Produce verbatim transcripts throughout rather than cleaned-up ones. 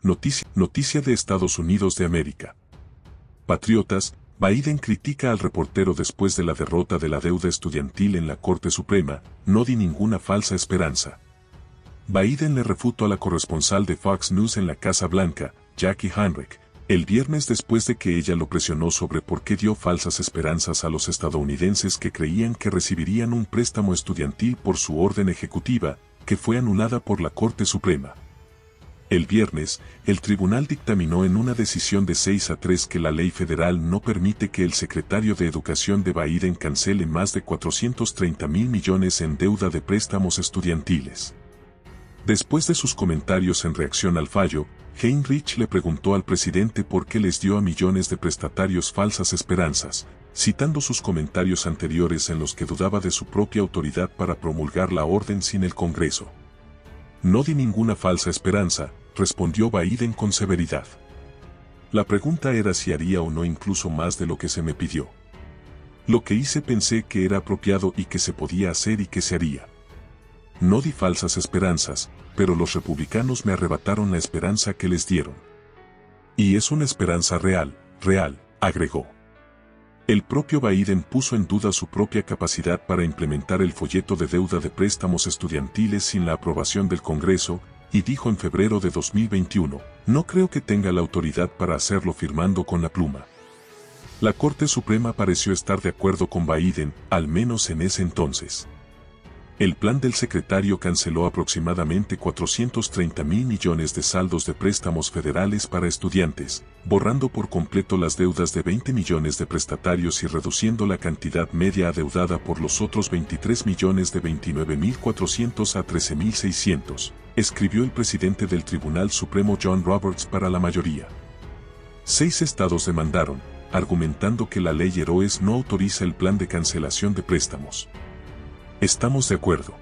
Noticia, noticia de Estados Unidos de América. Patriotas, Biden critica al reportero después de la derrota de la deuda estudiantil en la Corte Suprema, no di ninguna falsa esperanza. Biden le refutó a la corresponsal de Fox News en la Casa Blanca, Jackie Heinrich, el viernes después de que ella lo presionó sobre por qué dio falsas esperanzas a los estadounidenses que creían que recibirían un préstamo estudiantil por su orden ejecutiva, que fue anulada por la Corte Suprema. El viernes, el tribunal dictaminó en una decisión de seis a tres que la ley federal no permite que el secretario de Educación de Biden cancele más de cuatrocientos treinta mil millones en deuda de préstamos estudiantiles. Después de sus comentarios en reacción al fallo, Heinrich le preguntó al presidente por qué les dio a millones de prestatarios falsas esperanzas, citando sus comentarios anteriores en los que dudaba de su propia autoridad para promulgar la orden sin el Congreso. No di ninguna falsa esperanza, respondió Biden con severidad. La pregunta era si haría o no incluso más de lo que se me pidió. Lo que hice pensé que era apropiado y que se podía hacer y que se haría. No di falsas esperanzas, pero los republicanos me arrebataron la esperanza que les dieron. Y es una esperanza real, real, agregó. El propio Biden puso en duda su propia capacidad para implementar el folleto de deuda de préstamos estudiantiles sin la aprobación del Congreso, y dijo en febrero de dos mil veintiuno, no creo que tenga la autoridad para hacerlo firmando con la pluma. La Corte Suprema pareció estar de acuerdo con Biden, al menos en ese entonces. El plan del secretario canceló aproximadamente cuatrocientos treinta mil millones de saldos de préstamos federales para estudiantes, borrando por completo las deudas de veinte millones de prestatarios y reduciendo la cantidad media adeudada por los otros veintitrés millones de veintinueve mil cuatrocientos a trece mil seiscientos, escribió el presidente del Tribunal Supremo John Roberts para la mayoría. Seis estados demandaron, argumentando que la Ley Héroes no autoriza el plan de cancelación de préstamos. Estamos de acuerdo.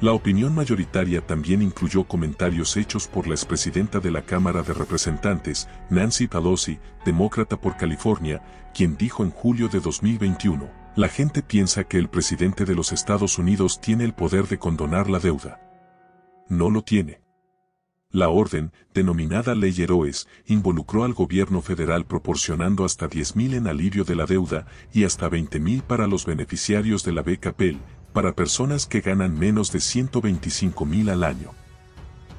La opinión mayoritaria también incluyó comentarios hechos por la expresidenta de la Cámara de Representantes, Nancy Pelosi, demócrata por California, quien dijo en julio de dos mil veintiuno, la gente piensa que el presidente de los Estados Unidos tiene el poder de condonar la deuda. No lo tiene. La orden, denominada Ley Héroes, involucró al gobierno federal proporcionando hasta diez mil en alivio de la deuda y hasta veinte mil para los beneficiarios de la beca Pell, para personas que ganan menos de ciento veinticinco mil al año.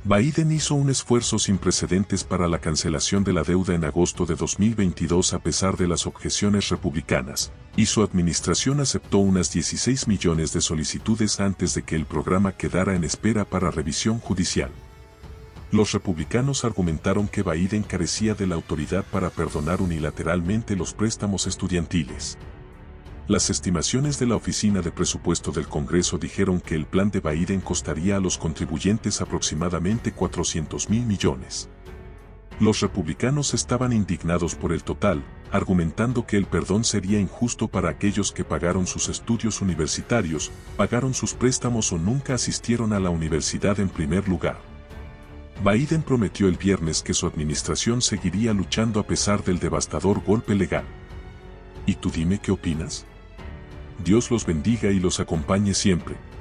Biden hizo un esfuerzo sin precedentes para la cancelación de la deuda en agosto de dos mil veintidós a pesar de las objeciones republicanas, y su administración aceptó unas dieciséis millones de solicitudes antes de que el programa quedara en espera para revisión judicial. Los republicanos argumentaron que Biden carecía de la autoridad para perdonar unilateralmente los préstamos estudiantiles. Las estimaciones de la Oficina de Presupuesto del Congreso dijeron que el plan de Biden costaría a los contribuyentes aproximadamente cuatrocientos mil millones. Los republicanos estaban indignados por el total, argumentando que el perdón sería injusto para aquellos que pagaron sus estudios universitarios, pagaron sus préstamos o nunca asistieron a la universidad en primer lugar. Biden prometió el viernes que su administración seguiría luchando a pesar del devastador golpe legal. ¿Y tú dime qué opinas? Dios los bendiga y los acompañe siempre.